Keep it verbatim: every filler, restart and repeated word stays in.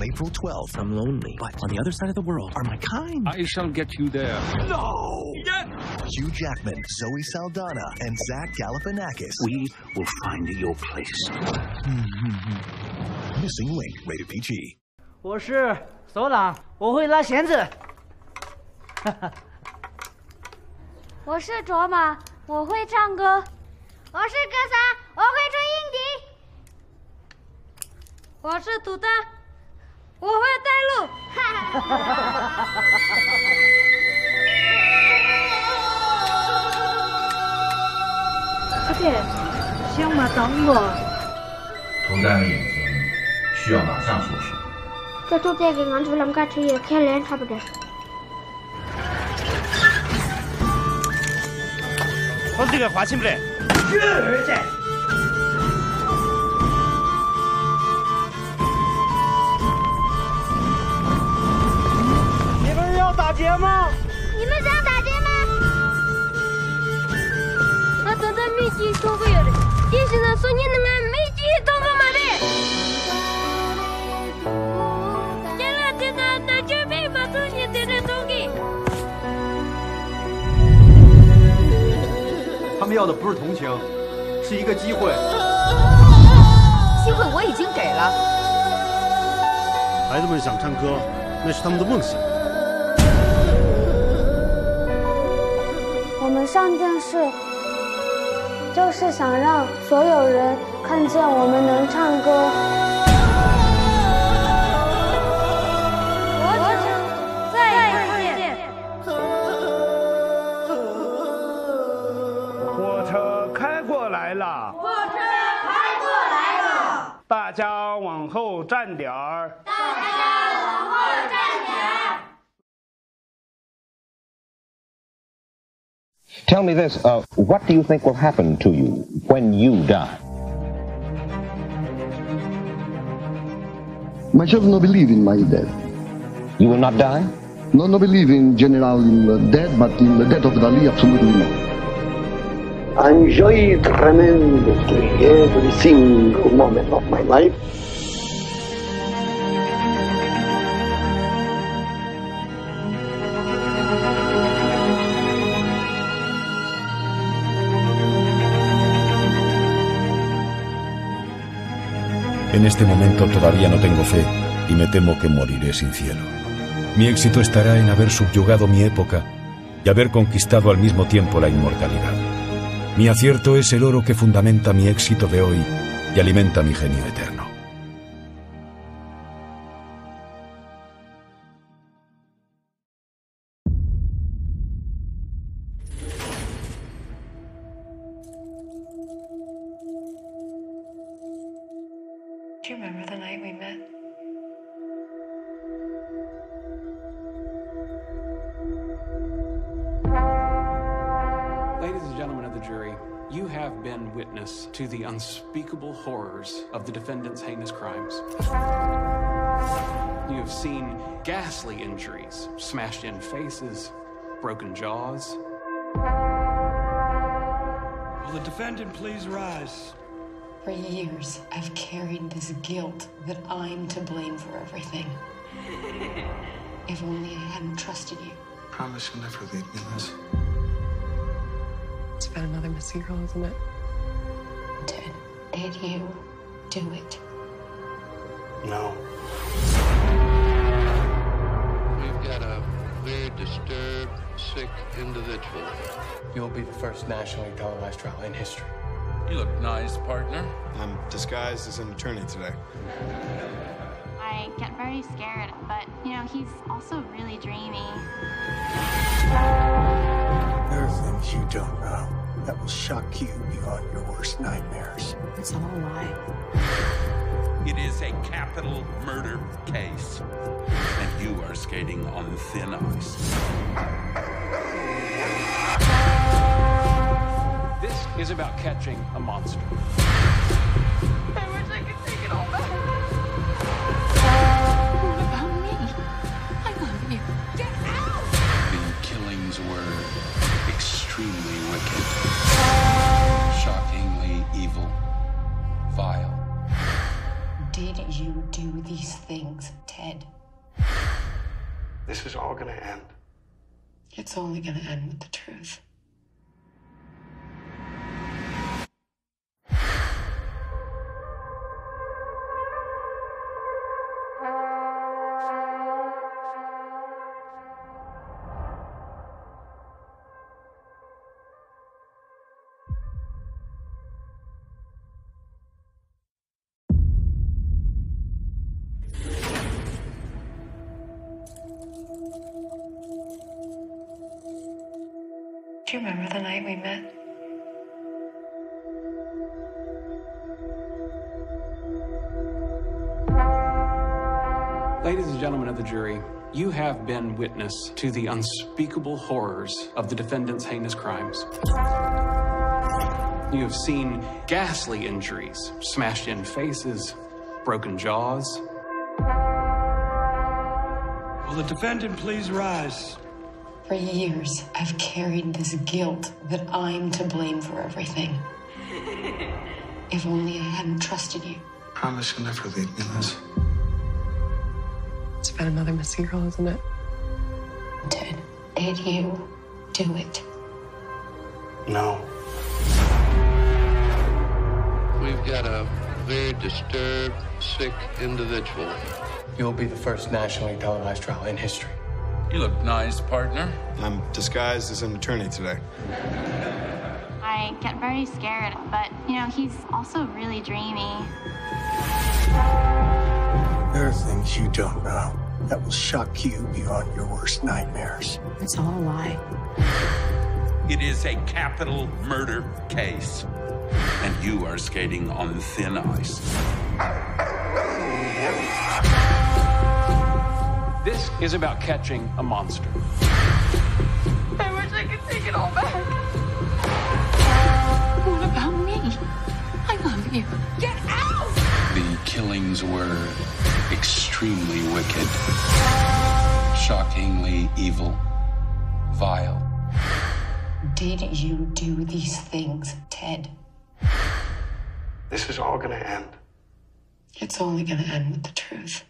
on April twelfth. I'm lonely, but on the other side of the world are my kind. I shall get you there. No! Yes! Hugh Jackman, Zoe Saldana, and Zach Galifianakis. We will find your place. Missing Link, rated P G. 我是首长，我会拉弦子。我是卓玛，我会唱歌。我是格萨，我会吹硬笛。我是土豆，我会带路。哈哈哈快点，小马等我。同伴的眼睛需要马上出去。 这猪在给俺做冷干吃，也看人差不多。我这个花钱不嘞？女儿在。你们要打劫吗？你们想打劫吗？俺等到没几多个月了，也许呢，说你能俺没几多个马的。 他们要的不是同情，是一个机会。机会我已经给了。孩子们想唱歌，那是他们的梦想。我们上电视，就是想让所有人看见我们能唱歌。我想再看见。 火车开过来了，大家往后站点儿。大家往后站点儿。Tell me this, uh, what do you think will happen to you when you die? My children don't believe in my death. You will not die? No, no believe in general in the death, but in the death of Dalí, absolutely not. I enjoy tremendously every single moment of my life. En este momento todavía no tengo fe y me temo que moriré sin cielo. Mi éxito estará en haber subyugado mi época y haber conquistado al mismo tiempo la inmortalidad. Mi acierto es el oro que fundamenta mi éxito de hoy y alimenta mi genio eterno. Do you remember the night we met? Ladies and gentlemen of the jury, you have been witness to the unspeakable horrors of the defendant's heinous crimes. You have seen ghastly injuries, smashed in faces, broken jaws. Will the defendant please rise? For years, I've carried this guilt that I'm to blame for everything. If only I hadn't trusted you. Promise you'll never leave me, Liz. It's about another missing girl, isn't it? Did, did you do it? No. We've got a very disturbed, sick individual. You'll be the first nationally televised trial in history. You look nice, partner. I'm disguised as an attorney today. I get very scared, but, you know, he's also really dreamy. There are things you don't know that will shock you beyond your worst nightmares. It's all a lie. It is a capital murder case, and you are skating on thin ice. This is about catching a monster. I wish I could take it all back. What about me? I love you. Get out! The killings were... extremely wicked, shockingly evil, vile. Did you do these things? head. This is all gonna end. It's only gonna end with the truth. Do you remember the night we met? Ladies and gentlemen of the jury, you have been witness to the unspeakable horrors of the defendant's heinous crimes. You have seen ghastly injuries, smashed in faces, broken jaws. Will the defendant please rise? For years, I've carried this guilt that I'm to blame for everything. If only I hadn't trusted you. Promise you'll never leave me, Liz. It's about another missing girl, isn't it? Did, did you do it? No. We've got a very disturbed, sick individual. You'll be the first nationally televised trial in history. You look nice, partner. I'm disguised as an attorney today. I get very scared, but, you know, he's also really dreamy. There are things you don't know that will shock you beyond your worst nightmares. It's all a lie. It is a capital murder case, and you are skating on thin ice. This is about catching a monster. I wish I could take it all back. What about me? I love you. Get out! The killings were extremely wicked, shockingly evil, vile. Did you do these things, Ted? This is all gonna end. It's only gonna end with the truth.